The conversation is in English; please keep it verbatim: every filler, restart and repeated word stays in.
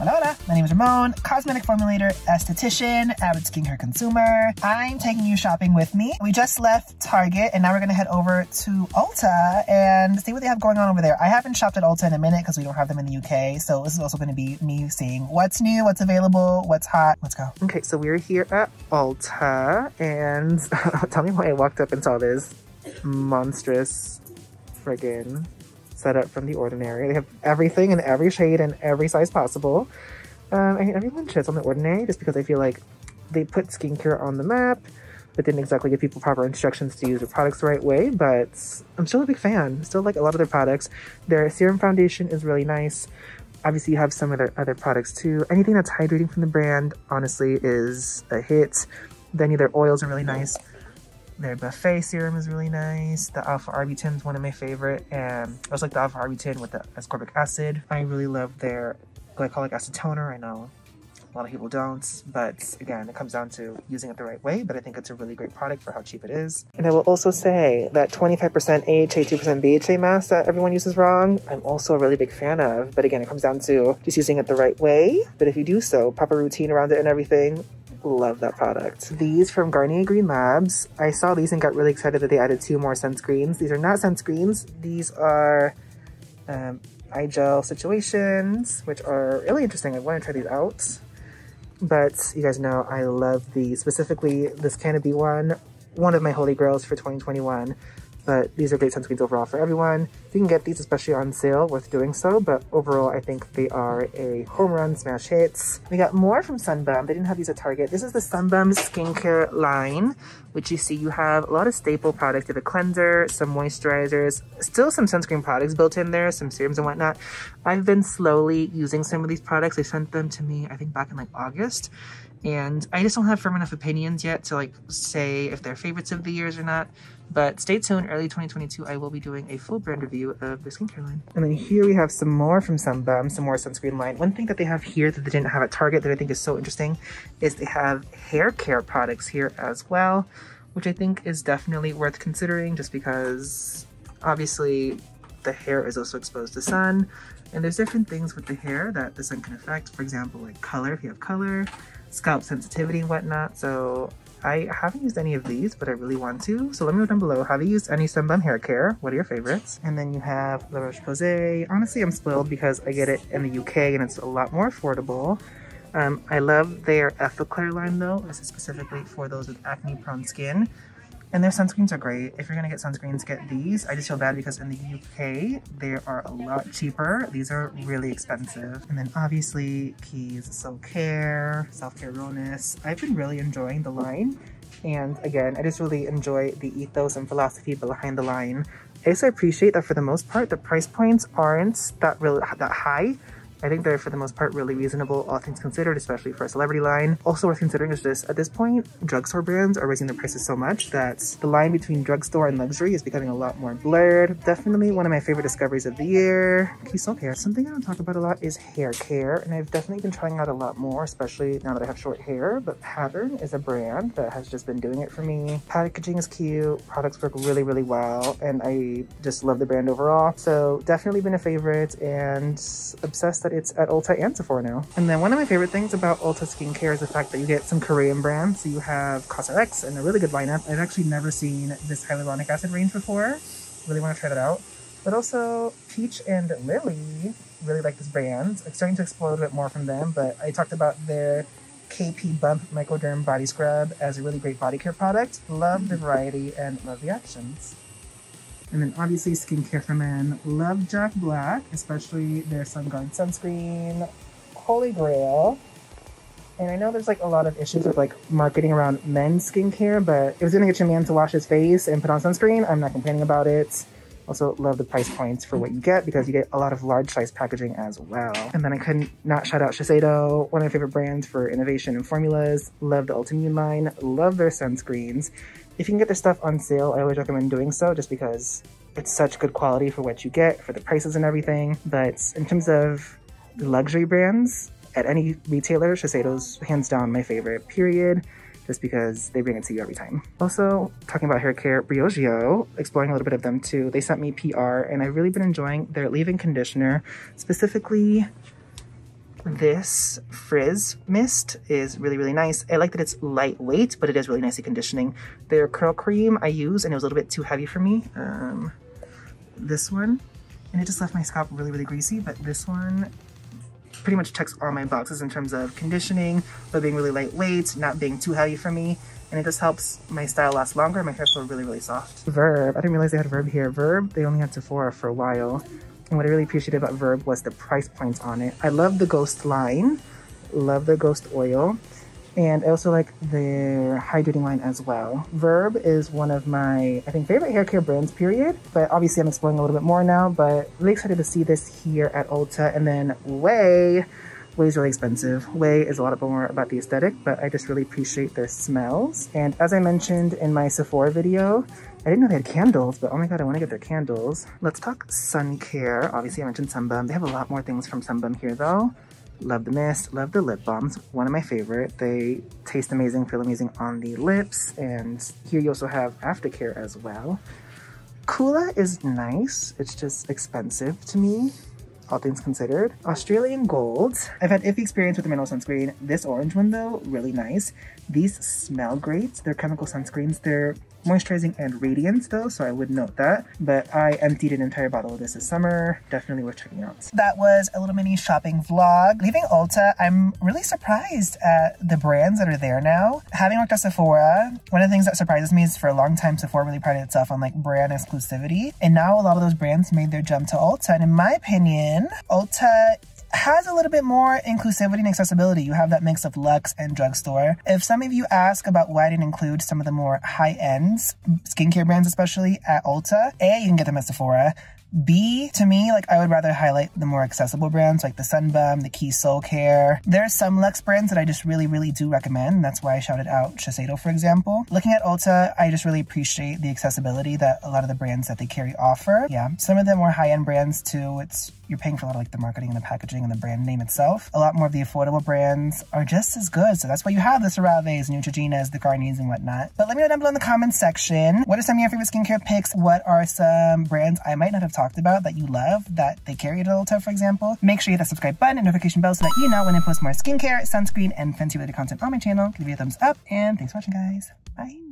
Hola, hola. My name is Ramon, cosmetic formulator, esthetician, avid skincare consumer. I'm taking you shopping with me. We just left Target and now we're gonna head over to Ulta and see what they have going on over there. I haven't shopped at Ulta in a minute because we don't have them in the U K. So this is also gonna be me seeing what's new, what's available, what's hot. Let's go. Okay, so we're here at Ulta and tell me why I walked up and saw this monstrous friggin' set up from The Ordinary. They have everything in every shade and every size possible. Um, I mean, everyone shits on The Ordinary just because I feel like they put skincare on the map, but didn't exactly give people proper instructions to use their products the right way. But I'm still a big fan. Still like a lot of their products. Their serum foundation is really nice. Obviously, you have some of their other products too. Anything that's hydrating from the brand, honestly, is a hit. Then their oils are really nice. Their buffet serum is really nice. The Alpha Arbutin is one of my favorite. And I also like the Alpha Arbutin with the ascorbic acid. I really love their glycolic acid toner. I know a lot of people don't, but again, it comes down to using it the right way. But I think it's a really great product for how cheap it is. And I will also say that twenty-five percent A H A, two percent B H A mask that everyone uses wrong, I'm also a really big fan of. But again, it comes down to just using it the right way. But if you do so, proper routine around it and everything, love that product. These from Garnier Green Labs. I saw these and got really excited that they added two more sunscreens. These are not sunscreens. These are um, eye gel situations, which are really interesting. I want to try these out. But you guys know I love these. Specifically, this Canna-B one. One of my holy grails for twenty twenty-one. But these are great sunscreens overall for everyone. You can get these especially on sale, worth doing so, but overall I think they are a home run smash hits. We got more from Sun Bum. They didn't have these at Target. This is the Sun Bum skincare line, which you see you have a lot of staple products. You have a cleanser, some moisturizers, still some sunscreen products built in there, some serums and whatnot. I've been slowly using some of these products. They sent them to me, I think back in like August. And I just don't have firm enough opinions yet to like say if they're favorites of the years or not. But stay tuned, early twenty twenty-two, I will be doing a full brand review of the skincare line. And then here we have some more from Sun Bum, some more sunscreen line. One thing that they have here that they didn't have at Target that I think is so interesting is they have hair care products here as well, which I think is definitely worth considering just because obviously the hair is also exposed to sun. And there's different things with the hair that the sun can affect. For example, like color, if you have color, scalp sensitivity and whatnot. So I haven't used any of these, but I really want to. So let me know down below, have you used any Sun Bum hair care? What are your favorites? And then you have La Roche-Posay. Honestly, I'm spoiled because I get it in the U K and it's a lot more affordable. Um, I love their Effaclar line though. This is specifically for those with acne prone skin. And their sunscreens are great. If you're gonna get sunscreens, get these. I just feel bad because in the U K, they are a lot cheaper. These are really expensive. And then obviously, Keys Soulcare, Self-Care Wellness. I've been really enjoying the line. And again, I just really enjoy the ethos and philosophy behind the line. I also appreciate that for the most part, the price points aren't that real, that high. I think they're, for the most part, really reasonable, all things considered, especially for a celebrity line. Also worth considering is this, at this point, drugstore brands are raising their prices so much that the line between drugstore and luxury is becoming a lot more blurred. Definitely one of my favorite discoveries of the year, Keys Soulcare. Something I don't talk about a lot is hair care, and I've definitely been trying out a lot more, especially now that I have short hair, but Pattern is a brand that has just been doing it for me. Packaging is cute, products work really, really well, and I just love the brand overall. So definitely been a favorite and obsessed that it's at Ulta and Sephora now. And then one of my favorite things about Ulta skincare is the fact that you get some Korean brands. So you have COSRX and a really good lineup. I've actually never seen this hyaluronic acid range before. Really want to try that out. But also Peach and Lily, really like this brand. I'm starting to explore a little bit more from them, but I talked about their K P Bump Microderm Body Scrub as a really great body care product. Love the variety and love the options. And then obviously skincare for men. Love Jack Black, especially their Sun Guard sunscreen. Holy grail. And I know there's like a lot of issues with like marketing around men's skincare, but if it's gonna get your man to wash his face and put on sunscreen, I'm not complaining about it. Also love the price points for what you get because you get a lot of large size packaging as well. And then I couldn't not shout out Shiseido, one of my favorite brands for innovation and formulas. Love the Ultimune line, love their sunscreens. If you can get their stuff on sale, I always recommend doing so just because it's such good quality for what you get, for the prices and everything. But in terms of luxury brands, at any retailer, Shiseido's hands down my favorite, period. Just because they bring it to you every time. Also, talking about hair care, Briogeo, exploring a little bit of them too. They sent me P R and I've really been enjoying their leave-in conditioner, specifically this frizz mist is really, really nice. I like that it's lightweight, but it is really nicely conditioning. Their curl cream I use, and it was a little bit too heavy for me. Um, this one, and it just left my scalp really, really greasy, but this one pretty much checks all my boxes in terms of conditioning, but being really lightweight, not being too heavy for me. And it just helps my style last longer. My hair feel really, really soft. Verb, I didn't realize they had Verb here. Verb, they only had Sephora for a while. And what I really appreciated about Verb was the price points on it. I love the Ghost line, love the Ghost oil. And I also like their hydrating line as well. Verb is one of my, I think, favorite hair care brands, period. But obviously I'm exploring a little bit more now, but really excited to see this here at Ulta. And then Ouai, Ouai is really expensive. Ouai is a lot more about the aesthetic, but I just really appreciate their smells. And as I mentioned in my Sephora video, I didn't know they had candles, but oh my god, I want to get their candles. Let's talk sun care. Obviously I mentioned Sun Bum. They have a lot more things from Sun Bum here though. Love the mist, love the lip balms, one of my favorite. They taste amazing, feel amazing on the lips, and here you also have aftercare as well. Kula is nice, it's just expensive to me, all things considered. Australian Gold, I've had iffy experience with the mineral sunscreen. This orange one though, really nice. These smell great, they're chemical sunscreens, they're moisturizing and radiance though, so I would note that. But I emptied an entire bottle of this this summer. Definitely worth checking out. That was a little mini shopping vlog. Leaving Ulta, I'm really surprised at the brands that are there now. Having worked at Sephora, one of the things that surprises me is for a long time Sephora really prided itself on like brand exclusivity, and now a lot of those brands made their jump to Ulta. And in my opinion, Ulta has a little bit more inclusivity and accessibility. You have that mix of luxe and drugstore. If some of you ask about why I didn't include some of the more high-end skincare brands, especially at Ulta, A, you can get them at Sephora. B, to me, like I would rather highlight the more accessible brands like the Sun Bum, the Keys Soulcare. There are some luxe brands that I just really, really do recommend. And that's why I shouted out Shiseido, for example. Looking at Ulta, I just really appreciate the accessibility that a lot of the brands that they carry offer. Yeah, some of the more high-end brands too, it's you're paying for a lot of like the marketing and the packaging and the brand name itself. A lot more of the affordable brands are just as good. So that's why you have the CeraVes, Neutrogenas, the Garniers and whatnot. But let me know down below in the comments section, what are some of your favorite skincare picks? What are some brands I might not have talked about that you love that they carry at Ulta, for example? Make sure you hit that subscribe button and notification bell so that you know when I post more skincare, sunscreen, and fancy related content on my channel. Give me a thumbs up and thanks for watching, guys. Bye.